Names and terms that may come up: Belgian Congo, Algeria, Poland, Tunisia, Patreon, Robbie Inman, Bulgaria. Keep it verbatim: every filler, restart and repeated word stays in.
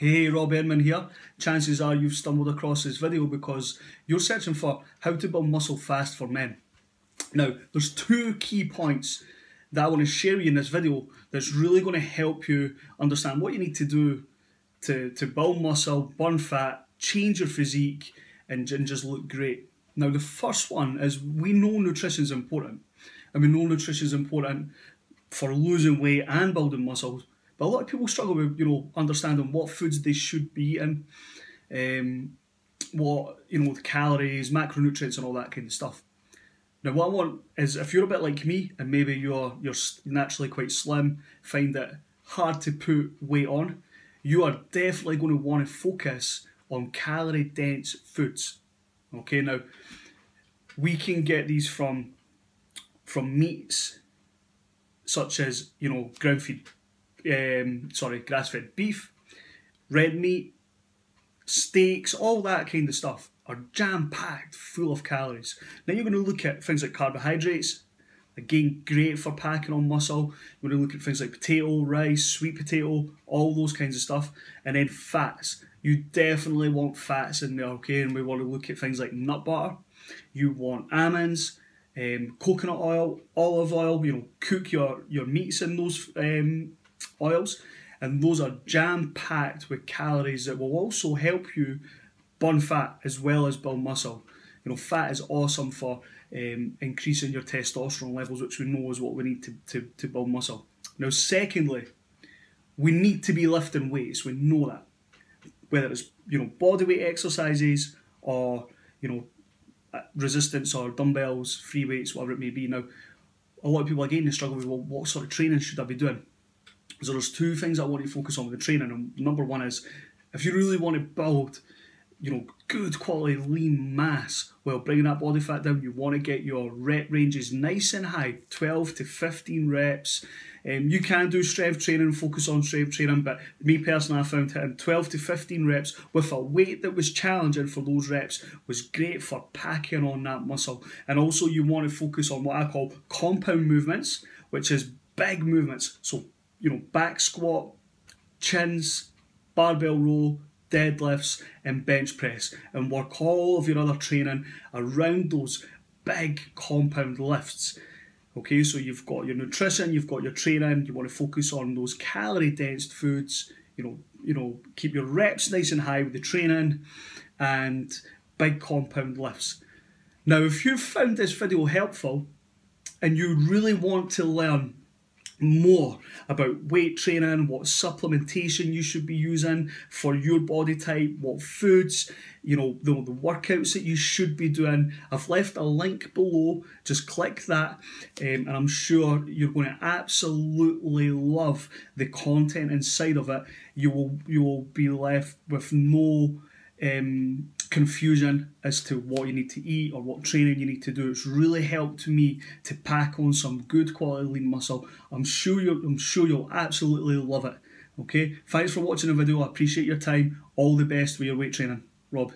Hey, Rob Inman here. Chances are you've stumbled across this video because you're searching for how to build muscle fast for men. Now, there's two key points that I want to share with you in this video that's really going to help you understand what you need to do to, to build muscle, burn fat, change your physique, and, and just look great. Now, the first one is we know nutrition is important. And we know nutrition is important for losing weight and building muscles. But a lot of people struggle with, you know, understanding what foods they should be eating, um, what, you know, the calories, macronutrients and all that kind of stuff. Now what I want is, if you're a bit like me and maybe you're, you're naturally quite slim, find it hard to put weight on, you are definitely going to want to focus on calorie dense foods. Okay, now we can get these from, from meats such as, you know, ground feed. Um, sorry, grass-fed beef, red meat, steaks, all that kind of stuff are jam-packed full of calories. Now you're going to look at things like carbohydrates, again great for packing on muscle. You're going to look at things like potato, rice, sweet potato, all those kinds of stuff. And then fats. You definitely want fats in there, okay? And we want to look at things like nut butter. You want almonds. Um, coconut oil, olive oil, you know, cook your, your meats in those um, oils, and those are jam-packed with calories that will also help you burn fat as well as build muscle. You know, fat is awesome for um, increasing your testosterone levels, which we know is what we need to, to, to build muscle. Now, secondly, we need to be lifting weights, we know that. Whether it's, you know, bodyweight exercises or, you know, resistance or dumbbells, free weights, whatever it may be. Now, a lot of people again struggle with, well, what sort of training should I be doing? So there's two things I want to focus on with the training. And number one is, if you really want to build, you know, good quality lean mass while bringing that body fat down, you want to get your rep ranges nice and high, twelve to fifteen reps. Um, you can do strength training, focus on strength training, but me personally, I found hitting twelve to fifteen reps with a weight that was challenging for those reps was great for packing on that muscle. And also you want to focus on what I call compound movements, which is big movements. So, you know, back squat, chins, barbell row, deadlifts and bench press, and work all of your other training around those big compound lifts. Okay, so you've got your nutrition, you've got your training, you want to focus on those calorie dense foods, you know, you know, keep your reps nice and high with the training and big compound lifts. Now, if you found this video helpful and you really want to learn more about weight training, what supplementation you should be using for your body type, what foods, you know, the, the workouts that you should be doing, I've left a link below, just click that, um, and I'm sure you're going to absolutely love the content inside of it. You will, you will be left with no um, confusion as to what you need to eat or what training you need to do. It's really helped me to pack on some good quality lean muscle. I'm sure you're, I'm sure you'll absolutely love it. Okay, thanks for watching the video. I appreciate your time. All the best with your weight training, Rob.